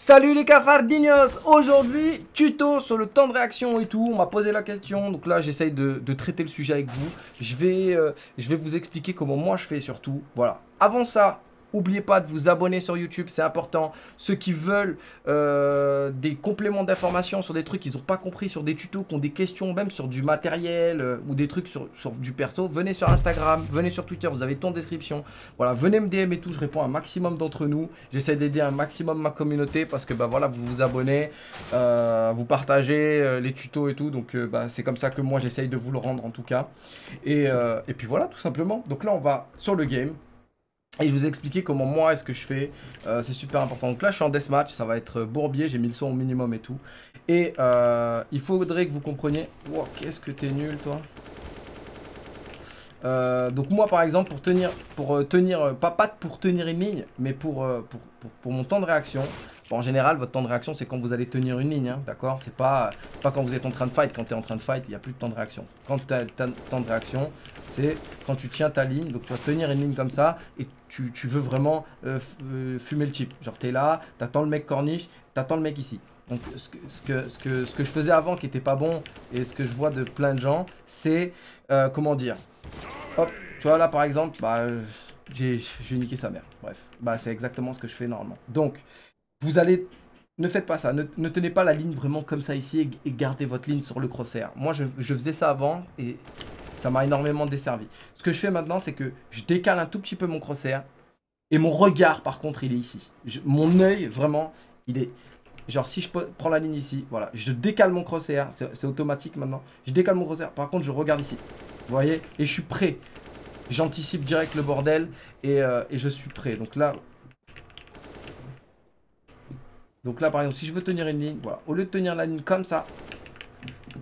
Salut les cafardinhos! Aujourd'hui, tuto sur le temps de réaction et tout. On m'a posé la question, donc là j'essaye de traiter le sujet avec vous. Je vais vous expliquer comment moi je fais surtout. Voilà. Avant ça, n'oubliez pas de vous abonner sur YouTube, c'est important. Ceux qui veulent des compléments d'informations sur des trucs qu'ils n'ont pas compris, sur des tutos, qui ont des questions, même sur du matériel ou des trucs sur du perso, venez sur Instagram, venez sur Twitter, vous avez tout en description. Voilà, venez me DM et tout, je réponds à un maximum d'entre nous. J'essaie d'aider un maximum ma communauté parce que bah, voilà, vous vous abonnez, vous partagez les tutos et tout. Donc c'est comme ça que moi j'essaye de vous le rendre en tout cas. Et puis voilà, tout simplement. Donc là on va sur le game. Et je vous ai expliqué comment moi est-ce que je fais, c'est super important. Donc là je suis en deathmatch, ça va être bourbier, j'ai mis le son au minimum et tout. Et il faudrait que vous compreniez... Wow, qu'est-ce que t'es nul toi. Donc moi par exemple pour tenir une ligne, mais pour mon temps de réaction. Bon, en général votre temps de réaction c'est quand vous allez tenir une ligne, hein, d'accord. C'est pas quand vous êtes en train de fight, quand tu es en train de fight il n'y a plus de temps de réaction. Quand tu as le temps de réaction c'est quand tu tiens ta ligne, donc tu vas tenir une ligne comme ça et tu veux vraiment fumer le chip. Genre t'es là, t'attends le mec corniche, t'attends le mec ici. Donc ce que je faisais avant qui était pas bon et ce que je vois de plein de gens c'est comment dire. Hop, tu vois là par exemple, bah j'ai niqué sa mère, bref, bah c'est exactement ce que je fais normalement. Donc vous allez, ne faites pas ça, ne tenez pas la ligne vraiment comme ça ici et gardez votre ligne sur le crosshair. Moi je faisais ça avant et ça m'a énormément desservi. Ce que je fais maintenant c'est que je décale un tout petit peu mon crosshair et mon regard par contre il est ici. Mon œil vraiment il est... Genre si je prends la ligne ici, voilà, je décale mon crosshair, c'est automatique maintenant. Je décale mon crosshair, par contre je regarde ici, vous voyez, et je suis prêt. J'anticipe direct le bordel et je suis prêt. Donc là par exemple si je veux tenir une ligne, voilà, au lieu de tenir la ligne comme ça, vous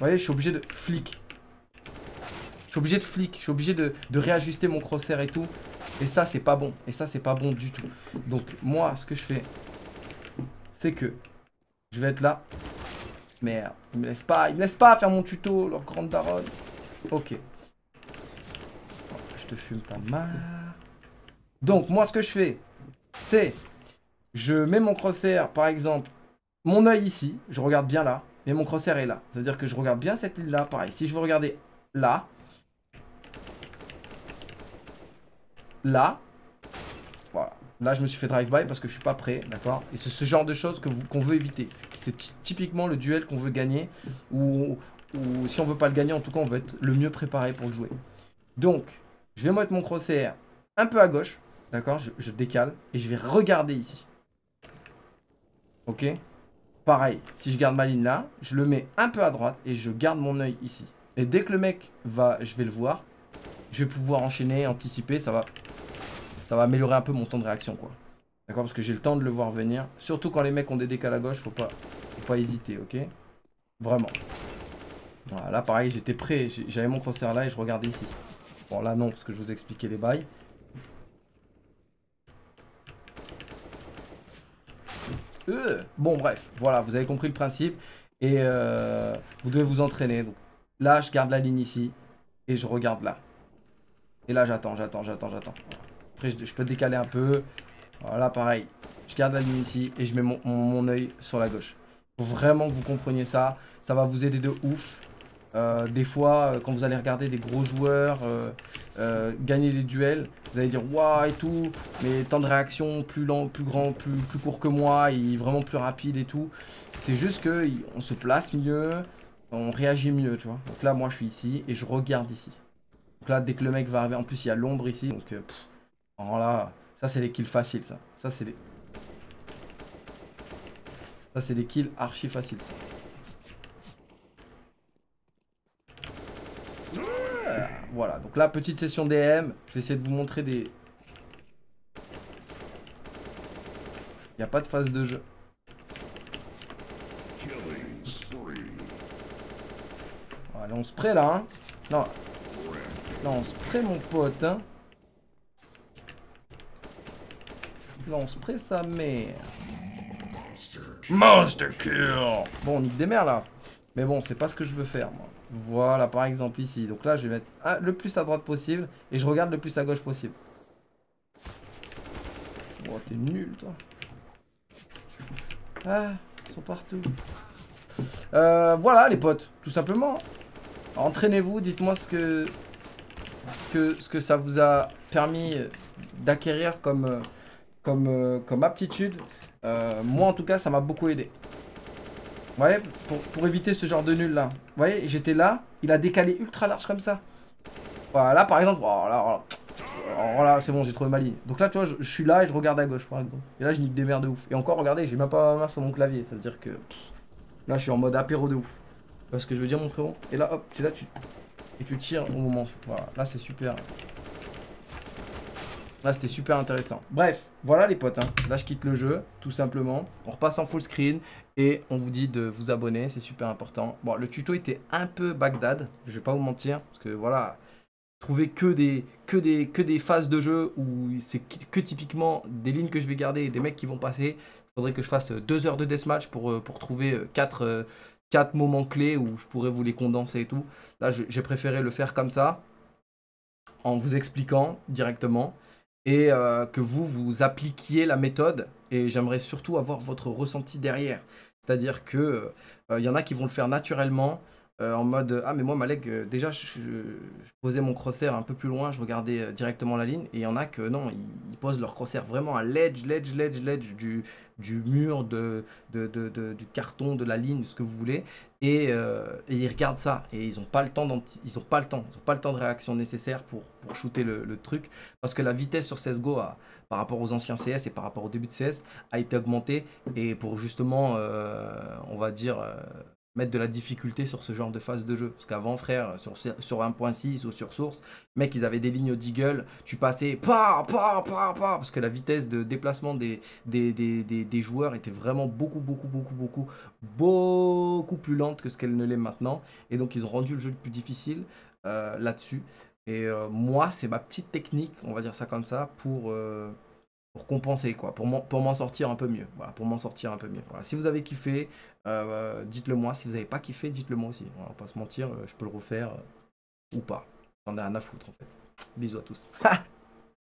voyez, je suis obligé de flic. Je suis obligé de flic, je suis obligé de réajuster mon crosshair et tout. Et ça c'est pas bon, et ça c'est pas bon du tout. Donc moi ce que je fais... c'est que je vais être là. Merde, il me laisse pas faire mon tuto, leur grande daronne. Ok. Je te fume ta marre. Donc, moi, ce que je fais, c'est... je mets mon crosshair, par exemple, mon œil ici. Je regarde bien là, mais mon crosshair est là. C'est-à-dire que je regarde bien cette ligne-là, pareil. Si je veux regarder là... là... là, je me suis fait drive-by parce que je suis pas prêt, d'accord. Et c'est ce genre de choses qu'on veut éviter. C'est typiquement le duel qu'on veut gagner. Ou si on veut pas le gagner, en tout cas, on veut être le mieux préparé pour le jouer. Donc, je vais mettre mon crosshair un peu à gauche, d'accord. Je décale et je vais regarder ici. Ok. Pareil, si je garde ma ligne là, je le mets un peu à droite et je garde mon œil ici. Et dès que le mec va, je vais le voir. Je vais pouvoir enchaîner, anticiper, ça va... ça va améliorer un peu mon temps de réaction quoi. D'accord, parce que j'ai le temps de le voir venir. Surtout quand les mecs ont des décales à gauche, faut pas hésiter, ok. Vraiment. Voilà, là pareil, j'étais prêt, j'avais mon crosshair là et je regardais ici. Bon là non, parce que je vous expliquais les bails. Bon bref, voilà, vous avez compris le principe. Et vous devez vous entraîner. Donc, là, je garde la ligne ici et je regarde là. Et là, j'attends. Voilà. Après, je peux décaler un peu. Voilà, pareil. Je garde la ligne ici et je mets mon œil sur la gauche. Faut vraiment que vous compreniez ça. Ça va vous aider de ouf. Des fois, quand vous allez regarder des gros joueurs gagner des duels, vous allez dire waouh et tout, mais temps de réaction plus lent, plus grand, plus court que moi, il est vraiment plus rapide et tout. C'est juste qu'on se place mieux, on réagit mieux, tu vois. Donc là, moi, je suis ici et je regarde ici. Donc là, dès que le mec va arriver, en plus, il y a l'ombre ici. Donc, voilà, ça c'est des kills faciles ça. Ça c'est des kills archi faciles ça. Voilà, donc là petite session DM. Je vais essayer de vous montrer des... il n'y a pas de phase de jeu. Voilà, on se prêt là hein. Non, là on se prêt mon pote hein. Là on se presse sa mère. Monster kill. Bon on nique des mères là. Mais bon c'est pas ce que je veux faire moi. Voilà par exemple ici. Donc là je vais mettre le plus à droite possible. Et je regarde le plus à gauche possible. Oh t'es nul toi. Ah, ils sont partout. Voilà les potes, tout simplement. Entraînez-vous, dites-moi ce que ça vous a permis d'acquérir comme aptitude. Moi en tout cas ça m'a beaucoup aidé. Vous voyez, pour éviter ce genre de nul là. Vous voyez, j'étais là, il a décalé ultra large comme ça. Voilà par exemple, voilà c'est bon, j'ai trouvé ma ligne. Donc là tu vois, je suis là et je regarde à gauche par exemple. Et là je nique des merdes de ouf. Et encore regardez, j'ai même pas ma main sur mon clavier, ça veut dire que... Là je suis en mode apéro de ouf. Parce que je veux dire mon frérot. Et là hop, tu es là, tu tires au moment. Voilà, là c'est super. Là c'était super intéressant. Bref, voilà les potes. Hein. Là je quitte le jeu, tout simplement. On repasse en full screen et on vous dit de vous abonner, c'est super important. Bon, le tuto était un peu Bagdad, je vais pas vous mentir. Parce que voilà, trouver que des phases de jeu où c'est que typiquement des lignes que je vais garder et des mecs qui vont passer. Faudrait que je fasse 2 heures de deathmatch pour trouver 4 moments clés où je pourrais vous les condenser et tout. Là, j'ai préféré le faire comme ça, en vous expliquant directement, et que vous appliquiez la méthode. Et j'aimerais surtout avoir votre ressenti derrière. C'est-à-dire que y en a qui vont le faire naturellement, en mode « Ah, mais moi, maleK, déjà, je posais mon crosshair un peu plus loin, je regardais directement la ligne. » Et il y en a que non, ils posent leur crosshair vraiment à l'edge du mur, du carton, de la ligne, ce que vous voulez. Et ils regardent ça. Et ils n'ont pas le temps de réaction nécessaire pour shooter le truc. Parce que la vitesse sur CSGO, par rapport aux anciens CS et par rapport au début de CS, a été augmentée. Et pour justement, on va dire... mettre de la difficulté sur ce genre de phase de jeu. Parce qu'avant, frère, sur 1.6 ou sur source, mec, ils avaient des lignes au deagle, tu passais parce que la vitesse de déplacement des joueurs était vraiment beaucoup plus lente que ce qu'elle ne l'est maintenant. Et donc, ils ont rendu le jeu plus difficile là-dessus. Et moi, c'est ma petite technique, on va dire ça comme ça, pour compenser quoi, pour m'en sortir un peu mieux. Voilà, pour m'en sortir un peu mieux. Voilà. Si vous avez kiffé, dites-le moi. Si vous n'avez pas kiffé, dites-le moi aussi. Voilà, on va pas se mentir, je peux le refaire ou pas. J'en ai rien à foutre en fait. Bisous à tous.